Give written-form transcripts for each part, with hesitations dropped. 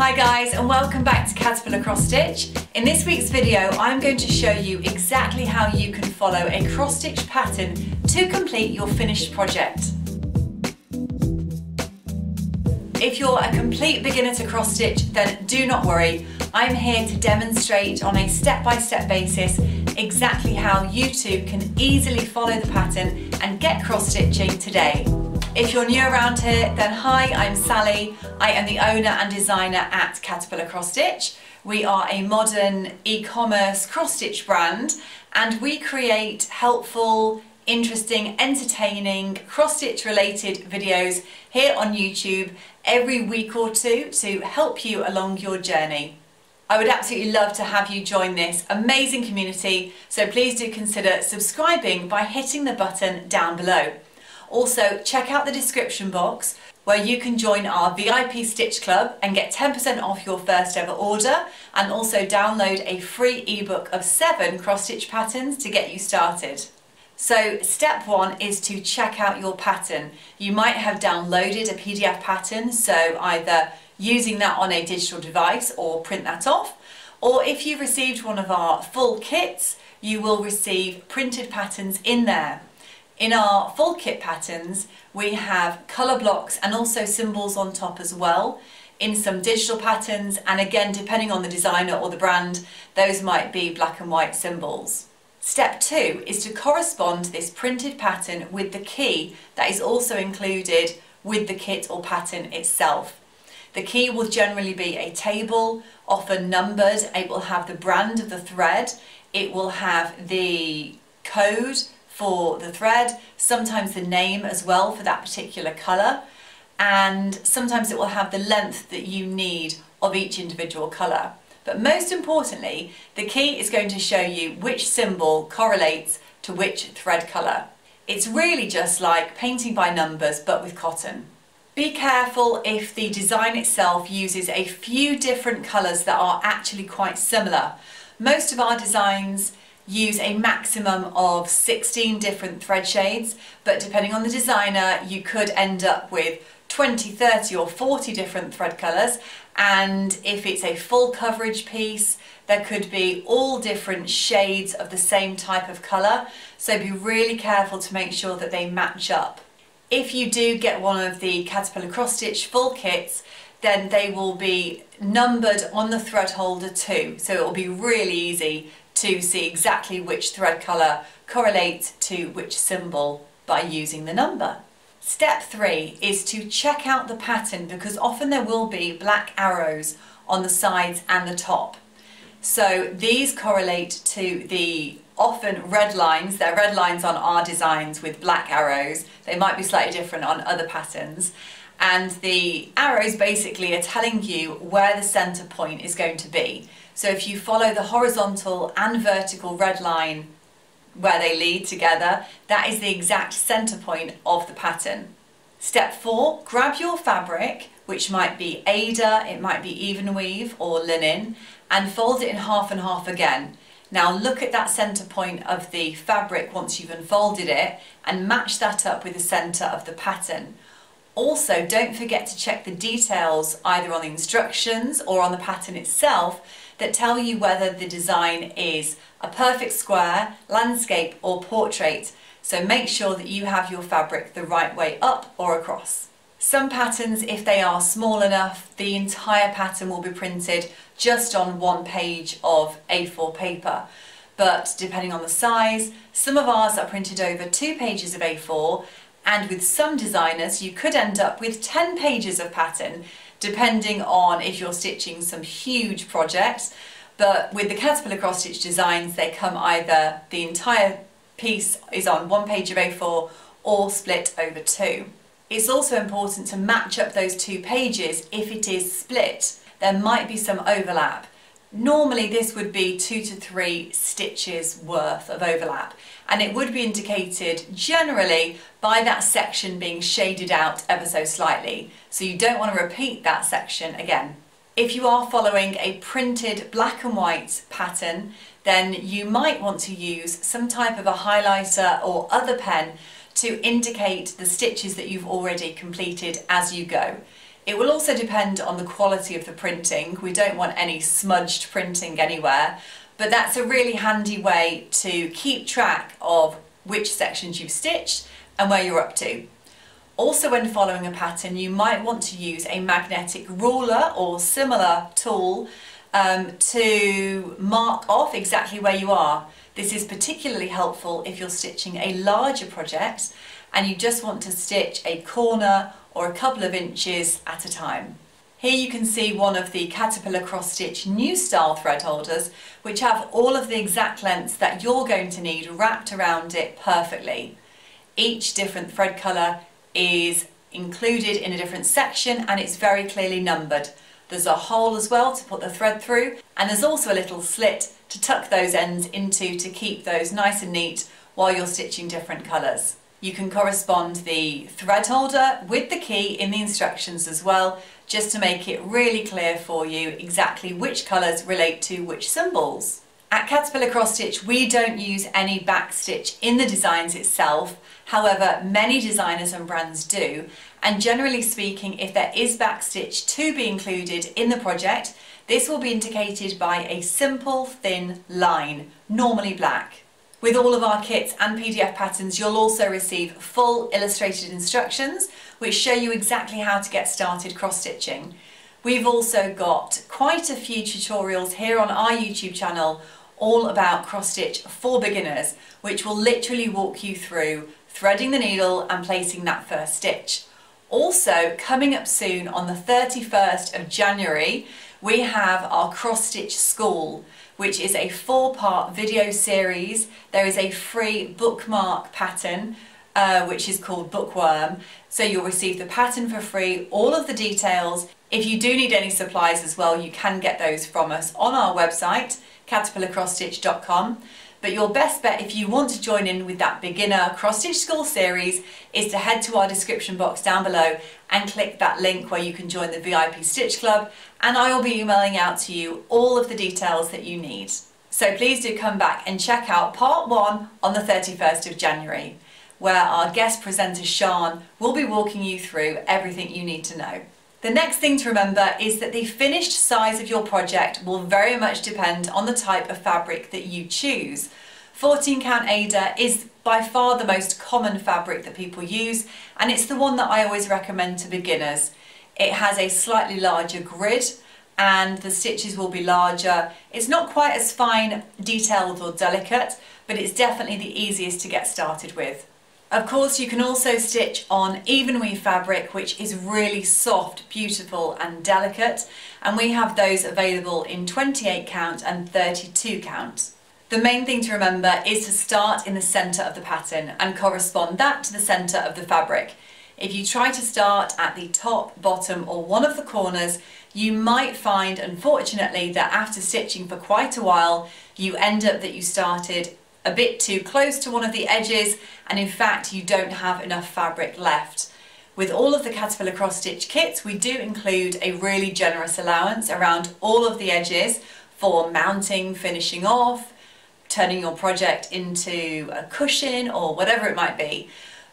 Hi guys, and welcome back to Caterpillar Cross Stitch. In this week's video I'm going to show you exactly how you can follow a cross stitch pattern to complete your finished project. If you're a complete beginner to cross stitch, then do not worry. I'm here to demonstrate on a step-by-step basis exactly how you too can easily follow the pattern and get cross stitching today. If you're new around here, then hi, I'm Sally. I am the owner and designer at Caterpillar Cross Stitch. We are a modern e-commerce cross stitch brand, and we create helpful, interesting, entertaining cross stitch related videos here on YouTube every week or two to help you along your journey. I would absolutely love to have you join this amazing community, so please do consider subscribing by hitting the button down below. Also, check out the description box where you can join our VIP Stitch Club and get 10% off your first ever order, and also download a free ebook of 7 cross-stitch patterns to get you started. So step one is to check out your pattern. You might have downloaded a PDF pattern, so either using that on a digital device or print that off, or if you've received one of our full kits, you will receive printed patterns in there. In our full kit patterns, we have colour blocks and also symbols on top as well, in some digital patterns, and again, depending on the designer or the brand, those might be black and white symbols. Step two is to correspond this printed pattern with the key that is also included with the kit or pattern itself. The key will generally be a table, often numbered. It will have the brand of the thread, it will have the code for the thread, sometimes the name as well for that particular colour, and sometimes it will have the length that you need of each individual colour. But most importantly, the key is going to show you which symbol correlates to which thread colour. It's really just like painting by numbers but with cotton. Be careful if the design itself uses a few different colours that are actually quite similar. Most of our designs use a maximum of 16 different thread shades, but depending on the designer you could end up with 20, 30 or 40 different thread colours, and if it's a full coverage piece there could be all different shades of the same type of colour, so be really careful to make sure that they match up. If you do get one of the Caterpillar Cross Stitch full kits, then they will be numbered on the thread holder too, so it will be really easy to see exactly which thread colour correlates to which symbol by using the number. Step three is to check out the pattern, because often there will be black arrows on the sides and the top. So these correlate to the often red lines. They're red lines on our designs with black arrows. They might be slightly different on other patterns. And the arrows basically are telling you where the centre point is going to be. So if you follow the horizontal and vertical red line where they lead together, that is the exact centre point of the pattern. Step four, grab your fabric, which might be Aida, it might be Evenweave or linen, and fold it in half and half again. Now look at that centre point of the fabric once you've unfolded it and match that up with the centre of the pattern. Also, don't forget to check the details either on the instructions or on the pattern itself that tell you whether the design is a perfect square, landscape or portrait, so make sure that you have your fabric the right way up or across. Some patterns, if they are small enough, the entire pattern will be printed just on one page of A4 paper. But depending on the size, some of ours are printed over 2 pages of A4, and with some designers you could end up with 10 pages of pattern, depending on if you're stitching some huge projects. But with the Caterpillar Cross Stitch designs, they come either the entire piece is on 1 page of A4 or split over 2. It's also important to match up those 2 pages. If it is split, there might be some overlap. Normally this would be 2 to 3 stitches worth of overlap, and it would be indicated generally by that section being shaded out ever so slightly, so you don't want to repeat that section again. If you are following a printed black and white pattern, then you might want to use some type of a highlighter or other pen to indicate the stitches that you've already completed as you go. It will also depend on the quality of the printing. We don't want any smudged printing anywhere, but that's a really handy way to keep track of which sections you've stitched and where you're up to. Also, when following a pattern, you might want to use a magnetic ruler or similar tool to mark off exactly where you are. This is particularly helpful if you're stitching a larger project and you just want to stitch a corner or a couple of inches at a time. Here you can see one of the Caterpillar Cross Stitch new style thread holders, which have all of the exact lengths that you're going to need wrapped around it perfectly. Each different thread colour is included in a different section and it's very clearly numbered. There's a hole as well to put the thread through, and there's also a little slit to tuck those ends into to keep those nice and neat while you're stitching different colours. You can correspond the thread holder with the key in the instructions as well, just to make it really clear for you exactly which colours relate to which symbols. At Caterpillar Cross Stitch, we don't use any back stitch in the designs itself. However, many designers and brands do, and generally speaking, if there is back stitch to be included in the project, this will be indicated by a simple thin line, normally black. With all of our kits and PDF patterns, you'll also receive full illustrated instructions which show you exactly how to get started cross-stitching. We've also got quite a few tutorials here on our YouTube channel all about cross-stitch for beginners, which will literally walk you through threading the needle and placing that first stitch. Also, coming up soon on the 31st of January, we have our cross-stitch school, which is a 4-part video series. There is a free bookmark pattern, which is called Bookworm. So you'll receive the pattern for free, all of the details. If you do need any supplies as well, you can get those from us on our website, caterpillarcrossstitch.com. But your best bet, if you want to join in with that beginner cross-stitch school series, is to head to our description box down below and click that link where you can join the VIP Stitch Club, and I will be emailing out to you all of the details that you need. So please do come back and check out part 1 on the 31st of January, where our guest presenter Sian will be walking you through everything you need to know. The next thing to remember is that the finished size of your project will very much depend on the type of fabric that you choose. 14 count Aida is by far the most common fabric that people use, and it's the one that I always recommend to beginners. It has a slightly larger grid and the stitches will be larger. It's not quite as fine, detailed or delicate, but it's definitely the easiest to get started with. Of course, you can also stitch on Evenweave fabric, which is really soft, beautiful and delicate, and we have those available in 28 count and 32 count. The main thing to remember is to start in the centre of the pattern and correspond that to the centre of the fabric. If you try to start at the top, bottom or one of the corners, you might find, unfortunately, that after stitching for quite a while, you end up that you started a bit too close to one of the edges, and in fact you don't have enough fabric left. With all of the Caterpillar Cross Stitch kits, we do include a really generous allowance around all of the edges for mounting, finishing off, turning your project into a cushion or whatever it might be.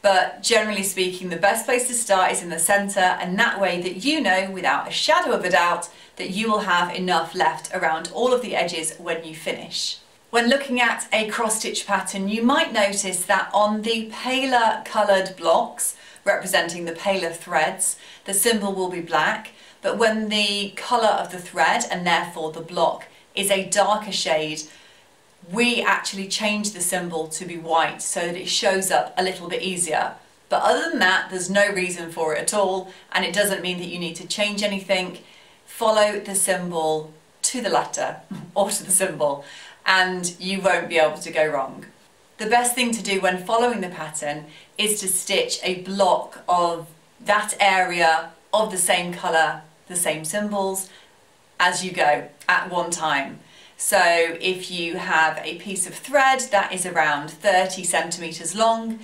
But generally speaking, the best place to start is in the centre, and that way that you know without a shadow of a doubt that you will have enough left around all of the edges when you finish. When looking at a cross-stitch pattern, you might notice that on the paler coloured blocks, representing the paler threads, the symbol will be black, but when the colour of the thread, and therefore the block, is a darker shade, we actually change the symbol to be white so that it shows up a little bit easier. But other than that, there's no reason for it at all, and it doesn't mean that you need to change anything. Follow the symbol to the letter, or to the symbol, and you won't be able to go wrong. The best thing to do when following the pattern is to stitch a block of that area of the same colour, the same symbols, as you go at one time. So if you have a piece of thread that is around 30 centimetres long,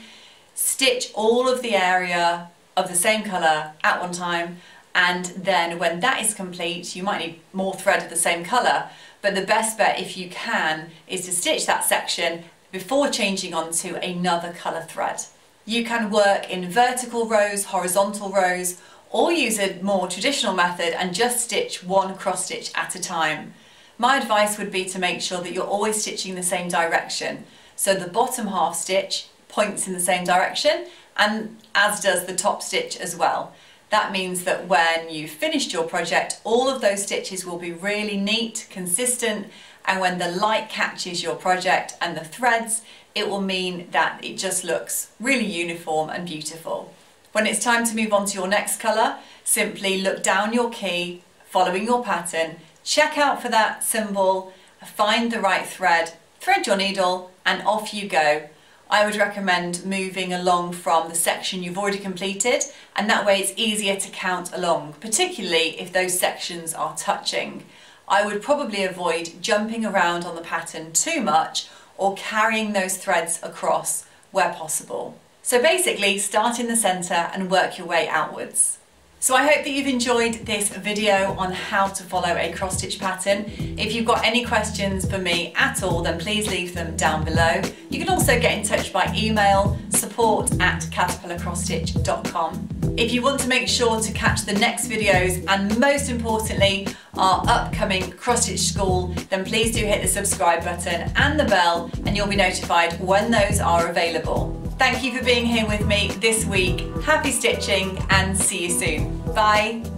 stitch all of the area of the same colour at one time, and then when that is complete, you might need more thread of the same colour. But the best bet, if you can, is to stitch that section before changing onto another colour thread. You can work in vertical rows, horizontal rows, or use a more traditional method and just stitch one cross stitch at a time. My advice would be to make sure that you're always stitching the same direction. So the bottom half stitch points in the same direction, and as does the top stitch as well. That means that when you've finished your project, all of those stitches will be really neat, consistent, and when the light catches your project and the threads, it will mean that it just looks really uniform and beautiful. When it's time to move on to your next colour, simply look down your key, following your pattern, check out for that symbol, find the right thread, thread your needle, and off you go. I would recommend moving along from the section you've already completed, and that way it's easier to count along, particularly if those sections are touching. I would probably avoid jumping around on the pattern too much or carrying those threads across where possible. So basically, start in the centre and work your way outwards. So I hope that you've enjoyed this video on how to follow a cross stitch pattern. If you've got any questions for me at all, then please leave them down below. You can also get in touch by email, support@caterpillarcrossstitch.com. If you want to make sure to catch the next videos, and most importantly, our upcoming cross stitch school, then please do hit the subscribe button and the bell, and you'll be notified when those are available. Thank you for being here with me this week. Happy stitching, and see you soon. Bye.